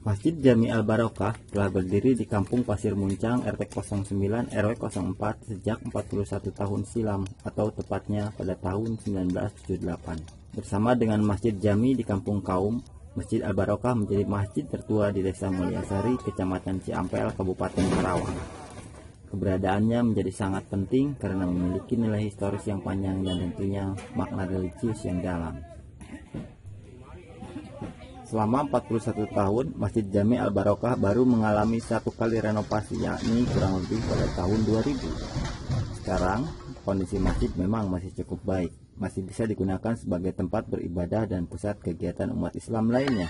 Masjid Jami Al Barokah telah berdiri di Kampung Pasir Muncang RT 09 RW 04 sejak 41 tahun silam atau tepatnya pada tahun 1978. Bersama dengan Masjid Jami di Kampung Kaum, Masjid Al Barokah menjadi masjid tertua di Desa Mulyasari, Kecamatan Ciampel, Kabupaten Karawang. Keberadaannya menjadi sangat penting karena memiliki nilai historis yang panjang dan tentunya makna religius yang dalam. Selama 41 tahun, Masjid Jami Al Barokah baru mengalami satu kali renovasi, yakni kurang lebih pada tahun 2000. Sekarang, kondisi masjid memang masih cukup baik, masih bisa digunakan sebagai tempat beribadah dan pusat kegiatan umat Islam lainnya.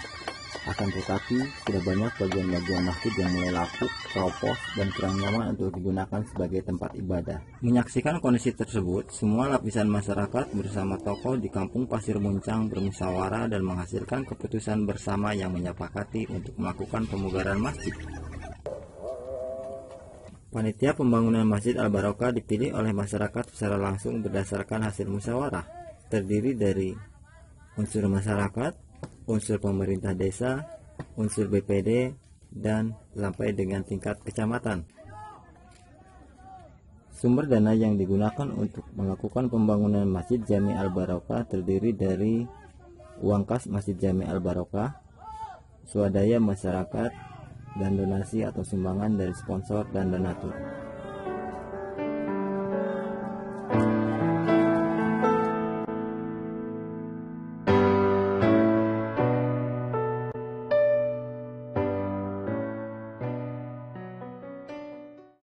Akan tetapi, sudah banyak bagian-bagian masjid yang mulai lapuk, keropos, dan kurang nyaman untuk digunakan sebagai tempat ibadah. Menyaksikan kondisi tersebut, semua lapisan masyarakat bersama tokoh di Kampung Pasir Muncang bermusyawarah dan menghasilkan keputusan bersama yang menyepakati untuk melakukan pemugaran masjid. Panitia pembangunan Masjid Al Barokah dipilih oleh masyarakat secara langsung berdasarkan hasil musyawarah, terdiri dari unsur masyarakat, unsur pemerintah desa, unsur BPD, dan sampai dengan tingkat kecamatan. Sumber dana yang digunakan untuk melakukan pembangunan Masjid Jami Al Barokah terdiri dari uang kas Masjid Jami Al Barokah, swadaya masyarakat, dan donasi atau sumbangan dari sponsor dan donatur.